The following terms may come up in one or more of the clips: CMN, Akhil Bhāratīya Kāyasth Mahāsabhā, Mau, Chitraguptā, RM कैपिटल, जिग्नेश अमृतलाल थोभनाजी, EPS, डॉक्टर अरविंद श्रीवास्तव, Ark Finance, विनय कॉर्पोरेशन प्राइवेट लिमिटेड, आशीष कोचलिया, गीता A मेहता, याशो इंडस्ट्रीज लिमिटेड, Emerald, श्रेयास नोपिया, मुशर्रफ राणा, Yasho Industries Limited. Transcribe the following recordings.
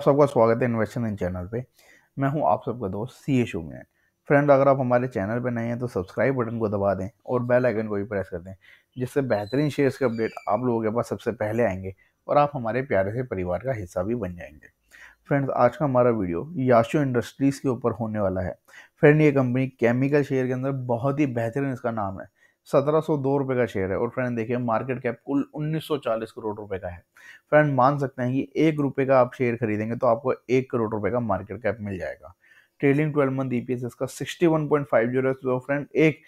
आप सबका स्वागत है इन्वेस्टमेंट चैनल पे। मैं हूं आप सबका दोस्त यशो में। फ्रेंड, अगर आप हमारे चैनल पे नए हैं तो सब्सक्राइब बटन को दबा दें और बेल आइकन को भी प्रेस कर दें, जिससे बेहतरीन शेयर्स के अपडेट आप लोगों के पास सबसे पहले आएंगे और आप हमारे प्यारे से परिवार का हिस्सा भी बन जाएंगे। फ्रेंड्स, आज का हमारा वीडियो याशो इंडस्ट्रीज़ के ऊपर होने वाला है। फ्रेंड, ये कंपनी केमिकल शेयर के अंदर बहुत ही बेहतरीन इसका नाम है। 1702 रुपये का शेयर है और फ्रेंड देखिए मार्केट कैप कुल 1940 करोड़ रुपए का है। फ्रेंड, मान सकते हैं कि 1 रुपये का आप शेयर खरीदेंगे तो आपको 1 करोड़ रुपए का मार्केट कैप मिल जाएगा। ट्रेलिंग 12 मंथ EPS इसका 61.50 है। तो फ्रेंड, एक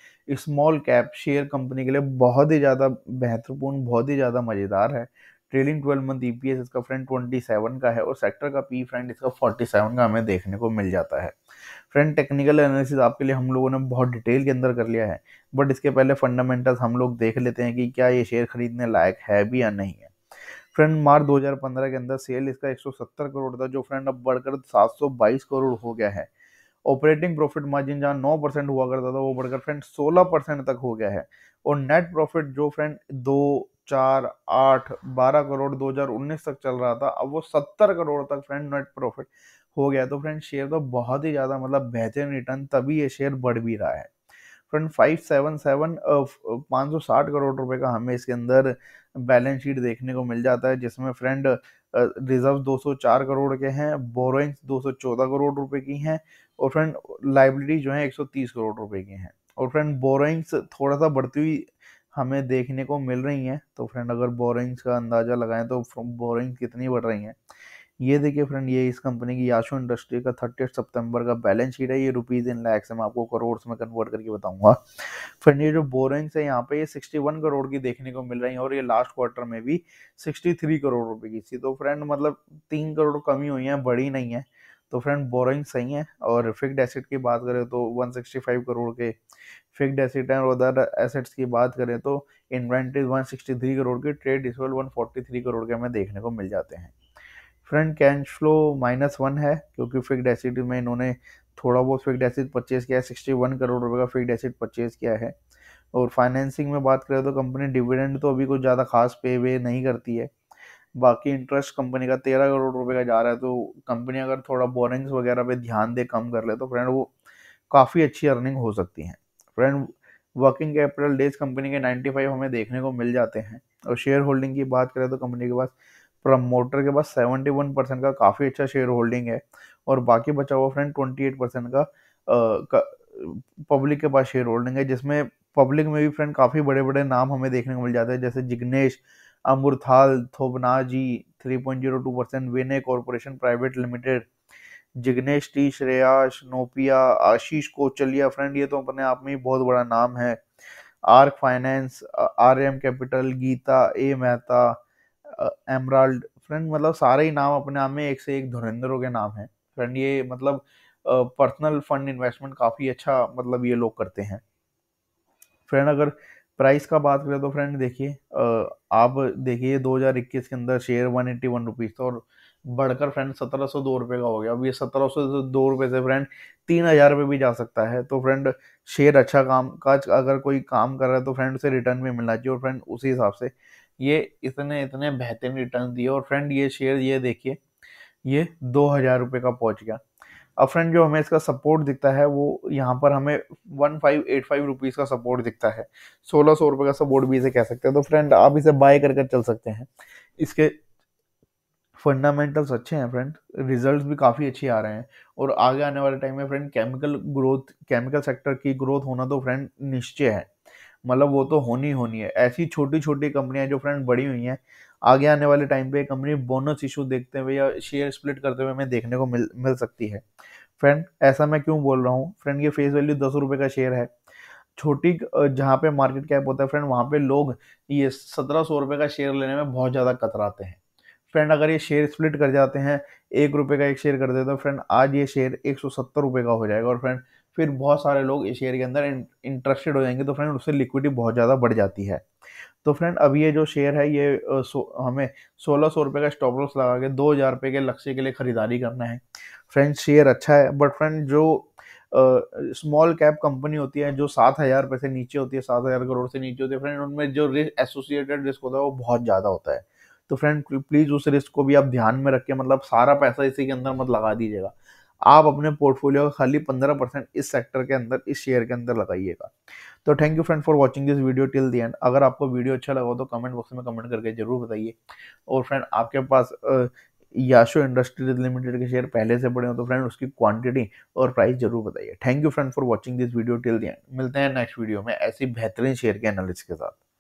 स्मॉल कैप शेयर कंपनी के लिए बहुत ही ज़्यादा महत्वपूर्ण, बहुत ही ज़्यादा मज़ेदार है। ट्रेलिंग 12 मंथ EPS इसका फ्रेंड 27 का है और सेक्टर का पी फ्रेंड इसका 47 का हमें देखने को मिल जाता है। फ्रेंड, टेक्निकल एनालिसिस आपके लिए हम लोगों ने बहुत डिटेल के अंदर कर लिया है, बट इसके पहले फंडामेंटल्स हम लोग देख लेते हैं कि क्या ये शेयर खरीदने लायक है भी या नहीं है। फ्रेंड, मार्च 2015 के अंदर सेल इसका 170 करोड़ था, जो फ्रेंड अब बढ़कर 722 करोड़ हो गया है। ऑपरेटिंग प्रॉफिट मार्जिन जहाँ 9% हुआ करता था वो बढ़कर फ्रेंड 16% तक हो गया है और नेट प्रॉफिट जो फ्रेंड 2, 4, 8, 12 करोड़ 2019 तक चल रहा था, अब वो 70 करोड़ तक फ्रेंड नेट प्रॉफिट हो गया। तो फ्रेंड, शेयर तो बहुत ही ज़्यादा मतलब बेहतरीन रिटर्न, तभी ये शेयर बढ़ भी रहा है। फ्रेंड, 560 करोड़ रुपए का हमें इसके अंदर बैलेंस शीट देखने को मिल जाता है, जिसमें फ्रेंड रिजर्व 204 करोड़ के हैं, बोरोइंग्स 214 करोड़ रुपए की हैं और फ्रेंड लाइबिलिटी जो है 130 करोड़ रुपए की हैं और फ्रेंड बोरोइंग्स थोड़ा सा बढ़ती हुई हमें देखने को मिल रही हैं। तो फ्रेंड, अगर बोरोइंग्स का अंदाज़ा लगाएं तो बोरोइंग्स कितनी बढ़ रही हैं ये देखिए। फ्रेंड, ये इस कंपनी की याशो इंडस्ट्री का 30 सितंबर का बैलेंस शीट है। ये रुपीज़ इन लैक्स है, मैं आपको करोड़ में कन्वर्ट करके बताऊंगा। फ्रेंड, ये जो बोरिंग्स है यहाँ पे ये 61 करोड़ की देखने को मिल रही है और ये लास्ट क्वार्टर में भी 63 करोड़ रुपए की थी। तो फ्रेंड, मतलब 3 करोड़ कमी हुई है, बढ़ी नहीं है। तो फ्रेंड, बोरिंग सही है और फिक्ड एसेट की बात करें तो 165 करोड़ के फिक्ड एसेट हैं और उधर एसेट्स की बात करें तो इन्वेंट्रीज 163 करोड़ के, ट्रेड रिसिवेबल 143 करोड़ के हमें देखने को मिल जाते हैं। फ्रेंड, कैश फ्लो -1 है क्योंकि फिक्ड एसेट में इन्होंने थोड़ा बहुत फिक्ड एसेट परचेज़ किया है, 61 करोड़ रुपए का फिक्ड एसेट परचेज़ किया है। और फाइनेंसिंग में बात करें तो कंपनी डिविडेंड तो अभी कुछ ज़्यादा खास पे वे नहीं करती है। बाकी इंटरेस्ट कंपनी का 13 करोड़ रुपए का जा रहा है। तो कंपनी अगर थोड़ा बोरिंग्स वगैरह पे ध्यान दे, कम कर ले तो फ्रेंड वो काफ़ी अच्छी अर्निंग हो सकती है। Friend, working कैपिटल days company के 95 हमें देखने को मिल जाते हैं और शेयर होल्डिंग की बात करें तो कंपनी के पास प्रमोटर के पास 71% का काफ़ी अच्छा शेयर होल्डिंग है और बाकी बचा हुआ फ्रेंड 28% का पब्लिक के पास शेयर होल्डिंग है, जिसमें पब्लिक में भी फ्रेंड काफ़ी बड़े बड़े नाम हमें देखने को मिल जाते हैं, जैसे जिग्नेश अमृतलाल थोभनाजी 3.02%, विनय कॉर्पोरेशन प्राइवेट लिमिटेड, Jignesh T, श्रेयास नोपिया, आशीष कोचलिया। Friend, ये तो अपने आप में ही बहुत बड़ा नाम है। Arc finance, RM कैपिटल, गीता A मेहता, emerald. Friend, मतलब सारे ही नाम अपने आप में एक से एक धुरंधरों के नाम हैं। फ्रेंड, ये मतलब पर्सनल फंड इन्वेस्टमेंट काफ़ी अच्छा मतलब ये लोग करते हैं। फ्रेंड, अगर प्राइस का बात करें तो फ्रेंड देखिए, आप देखिए 2021 के अंदर शेयर 181 रुपीज़ था और बढ़कर फ्रेंड 1702 रुपये का हो गया। अब ये 1702 रुपये से फ्रेंड 3000 रुपये भी जा सकता है। तो फ्रेंड, शेयर अच्छा काम काज अगर कोई काम कर रहा है तो फ्रेंड उसे रिटर्न भी मिलना चाहिए और फ्रेंड उसी हिसाब से ये इतने बेहतरीन रिटर्न दिए। और फ्रेंड, ये शेयर ये देखिए ये 2000 रुपये का पहुंच गया। अब फ्रेंड, जो हमें इसका सपोर्ट दिखता है वो यहाँ पर हमें 1585 रुपीज़ का सपोर्ट दिखता है, 1600 रुपये का सपोर्ट भी इसे कह सकते हैं। तो फ्रेंड, आप इसे बाय कर कर चल सकते हैं। इसके फंडामेंटल्स अच्छे हैं फ्रेंड, रिजल्ट्स भी काफ़ी अच्छे आ रहे हैं और आगे आने वाले टाइम में फ्रेंड केमिकल सेक्टर की ग्रोथ होना तो फ्रेंड निश्चय है, मतलब वो तो होनी होनी है। ऐसी छोटी छोटी कंपनियां जो फ्रेंड बड़ी हुई हैं, आगे आने वाले टाइम पे कंपनी बोनस इशू देखते हुए या शेयर स्प्लिट करते हुए हमें देखने को मिल सकती है। फ्रेंड, ऐसा मैं क्यों बोल रहा हूँ, फ्रेंड ये फेस वैल्यू 10 रुपये का शेयर है। छोटी जहाँ पे मार्केट कैप होता है फ्रेंड, वहाँ पे लोग ये 1700 रुपये का शेयर लेने में बहुत ज़्यादा कतराते हैं। फ्रेंड, अगर ये शेयर स्प्लिट कर जाते हैं, 1 रुपये का एक शेयर कर देते हैं, फ्रेंड आज ये शेयर 170 रुपये का हो जाएगा और फ्रेंड फिर बहुत सारे लोग इस शेयर के अंदर इंटरेस्टेड हो जाएंगे। तो फ्रेंड, उससे लिक्विडिटी बहुत ज़्यादा बढ़ जाती है। तो फ्रेंड, अभी ये जो शेयर है ये हमें 1600 रुपये का स्टॉप लॉस लगा के 2000 रुपये के लक्ष्य के लिए ख़रीदारी करना है। फ्रेंड, शेयर अच्छा है, बट फ्रेंड जो स्मॉल कैप कंपनी होती है जो 7000 रुपये से नीचे होती है, 7000 करोड़ से नीचे होती है, फ्रेंड उनमें जो रिस्क एसोसिएटेड रिस्क होता है वो बहुत ज़्यादा होता है। तो फ्रेंड प्लीज उस रिस्क को भी आप ध्यान में रखें, मतलब सारा पैसा इसी के अंदर मत लगा दीजिएगा। आप अपने पोर्टफोलियो का खाली 15% इस सेक्टर के अंदर, इस शेयर के अंदर लगाइएगा। तो thank you friend for watching this video till the end. अगर आपको वीडियो अच्छा लगा तो कमेंट बॉक्स में कमेंट करके जरूर बताइए। और फ्रेंड आपके पास याशो इंडस्ट्रीज लिमिटेड के शेयर पहले से पड़े हो तो फ्रेंड उसकी क्वांटिटी और प्राइस जरूर बताइए। Thank you friend for watching this video till the end. मिलते हैं नेक्स्ट वीडियो में ऐसी बेहतरीन शेयर के एनालिसिस के साथ।